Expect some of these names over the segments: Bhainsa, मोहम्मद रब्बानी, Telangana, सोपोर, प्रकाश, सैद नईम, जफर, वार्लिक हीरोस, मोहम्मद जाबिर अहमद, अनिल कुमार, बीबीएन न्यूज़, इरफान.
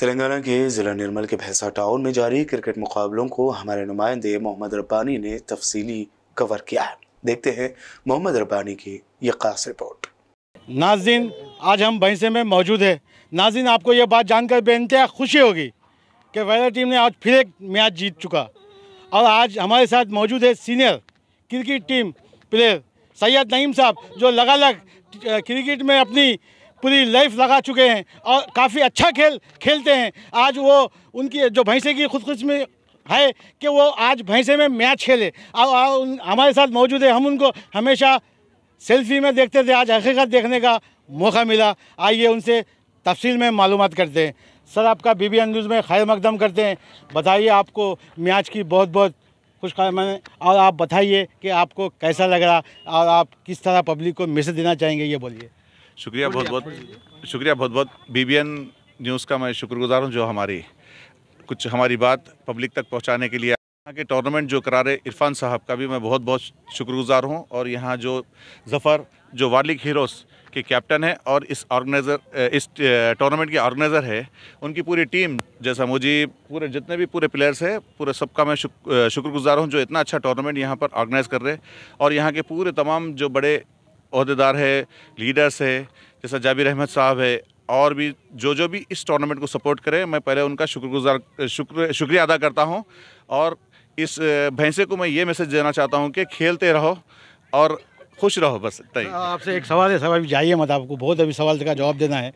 तेलंगाना के ज़िला निर्मल के भैंसा टाउन में जारी क्रिकेट मुकाबलों को हमारे नुमाइंदे मोहम्मद रब्बानी ने तफसीली कवर किया है। देखते हैं मोहम्मद रब्बानी की ये खास रिपोर्ट। नाज़रीन, आज हम भैंसे में मौजूद है। नाज़रीन, आपको ये बात जानकर बेइंतहा खुशी होगी कि वायरल टीम ने आज फिर एक मैच जीत चुका और आज हमारे साथ मौजूद है senior cricket team player सैद नईम साहब, जो लगातार क्रिकेट में अपनी पूरी लाइफ लगा चुके हैं और काफ़ी अच्छा खेल खेलते हैं। आज वो उनकी जो भैंसे की खुदकुशी में है कि वो आज भैंसे में मैच खेले और हमारे साथ मौजूद है। हम उनको हमेशा सेल्फी में देखते थे, आज हकीकत देखने का मौका मिला। आइए उनसे तफसील में मालूमात करते हैं। सर, आपका बीबीएन न्यूज़ में खैर मकदम करते हैं। बताइए, आपको मैच की बहुत बहुत खुशखबरी और आप बताइए कि आपको कैसा लग रहा और आप किस तरह पब्लिक को मैसेज देना चाहेंगे, ये बोलिए। शुक्रिया बहुत बहुत बीबीएन न्यूज़ का मैं शुक्रगुजार हूँ, जो हमारी बात पब्लिक तक पहुँचाने के लिए। यहाँ के टूर्नामेंट जो करा रहे इरफान साहब का भी मैं बहुत बहुत शुक्रगुजार हूँ, और यहाँ जो जफर जो वार्लिक हीरोस के कैप्टन है और इस टूर्नामेंट के ऑर्गेनाइज़र है, उनकी पूरी टीम जैसा मुझे पूरे जितने भी पूरे प्लेयर्स हैं पूरे सबका मैं शुक्रगुजार हूँ, जो इतना अच्छा टूर्नामेंट यहाँ पर ऑर्गेनाइज़ कर रहे हैं। और यहाँ के पूरे तमाम जो बड़े ओहदेदार है, लीडर्स है, जैसा जाबिर अहमद साहब है, और भी जो भी इस टूर्नामेंट को सपोर्ट करें, मैं पहले उनका शुक्रिया अदा करता हूं। और इस भैंसे को मैं ये मैसेज देना चाहता हूं कि खेलते रहो और खुश रहो, बस इतना ही। आपसे एक सवाल है, सवाल जाइए मत, आपको बहुत अभी सवाल का जवाब देना है।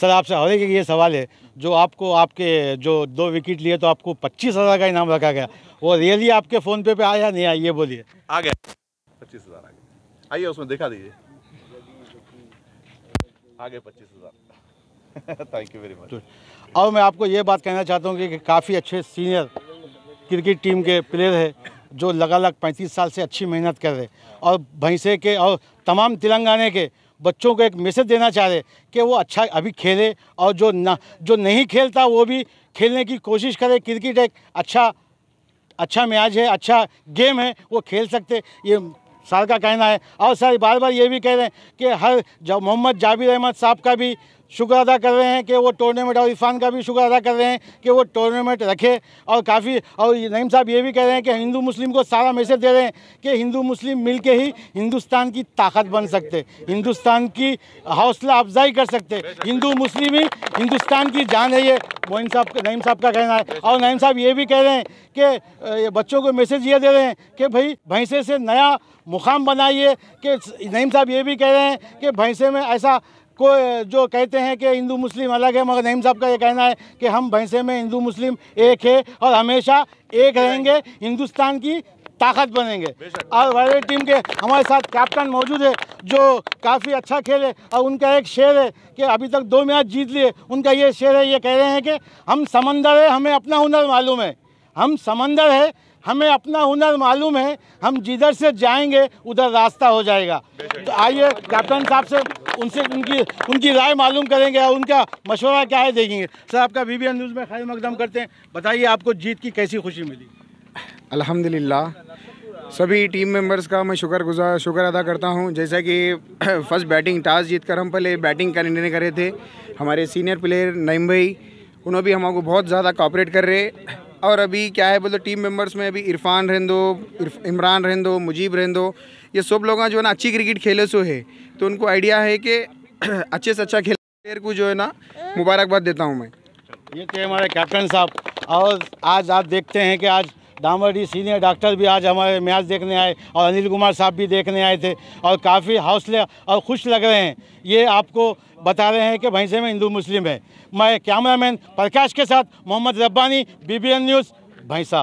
सर, आपसे हरे कि ये सवाल है, जो आपको आपके जो 2 विकेट लिए तो आपको 25,000 का इनाम रखा गया, वो रियली आपके फ़ोन पे आया नहीं आया, ये बोलिए। आ गया 25,000, आइए उसमें दिखा दीजिए, आगे 25,000। Thank you very much. और मैं आपको ये बात कहना चाहता हूँ कि काफ़ी अच्छे सीनियर क्रिकेट टीम के प्लेयर हैं जो लगातार 35 साल से अच्छी मेहनत कर रहे और भैंसे के और तमाम तेलंगाना के बच्चों को एक मैसेज देना चाह रहे कि वो अच्छा अभी खेले और जो नहीं खेलता वो भी खेलने की कोशिश करे। क्रिकेट एक अच्छा मैच है, अच्छा गेम है, वो खेल सकते, ये सर का कहना है। और सर बार बार ये भी कह रहे हैं कि हर जो मोहम्मद जाबिर अहमद साहब का भी शुक्र अदा कर रहे हैं कि वो टूर्नामेंट, और इरफान का भी शुक्र अदा कर रहे हैं कि वो टूर्नामेंट रखे। और नईम साहब ये भी कह रहे हैं कि हिंदू मुस्लिम को सारा मैसेज दे रहे हैं कि हिंदू मुस्लिम मिलके ही हिंदुस्तान की ताकत बन सकते, हिंदुस्तान की हौसला अफजाई कर सकते, हिंदू मुस्लिम ही हिंदुस्तान की जान है, ये नईम साहब का कहना है। और नईम साहब ये भी कह रहे हैं कि बच्चों को मैसेज ये दे रहे हैं कि भाई भैंसे से नया मुकाम बनाइए। कि नईम साहब ये भी कह रहे हैं कि भैंसे में ऐसा कोई जो कहते हैं कि हिंदू मुस्लिम अलग है, मगर नईम साहब का ये कहना है कि हम भैंसे में हिंदू मुस्लिम एक है और हमेशा एक रहेंगे, हिंदुस्तान की ताकत बनेंगे। और वाले टीम के हमारे साथ कैप्टन मौजूद है जो काफ़ी अच्छा खेले और उनका एक शेर है कि अभी तक 2 मैच जीत लिए, उनका ये शेर है, ये कह रहे हैं कि हम समंदर है, हमें अपना हुनर मालूम है, हम समंदर है, हमें अपना हुनर मालूम है, हम जिधर से जाएंगे उधर रास्ता हो जाएगा। तो आइए कैप्टन साहब से उनकी राय मालूम करेंगे और उनका मशवरा क्या है देखेंगे। सर, आपका बीबीएन न्यूज़ में खैर मकदम करते हैं। बताइए, आपको जीत की कैसी खुशी मिली? अल्हम्दुलिल्लाह, सभी टीम मेंबर्स का मैं शुक्र अदा करता हूं। जैसा कि फर्स्ट बैटिंग टास्क जीतकर हम पहले बैटिंग का निर्णय करे थे, हमारे सीनियर प्लेयर नईम भाई उन्होंने भी हमको बहुत ज़्यादा कॉपरेट कर रहे। और अभी क्या है बोलो, टीम मेंबर्स में अभी इरफान रहन दो, इमरान रहन दो, मुजीब रहन दो, ये सब लोग जो है ना अच्छी क्रिकेट खेले सो है, तो उनको आइडिया है कि अच्छे से अच्छा खेल प्लेयर को जो है ना मुबारकबाद देता हूँ मैं। ये थे हमारे कैप्टन साहब। और आज आप देखते हैं कि आज डामरडी सीनियर डॉक्टर भी आज हमारे मैच देखने आए और अनिल कुमार साहब भी देखने आए थे और काफ़ी हौसले और खुश लग रहे हैं। ये आपको बता रहे हैं कि भैंसे में हिंदू मुस्लिम है। मैं कैमरामैन प्रकाश के साथ मोहम्मद रब्बानी, बीबीएन न्यूज़, भैंसा।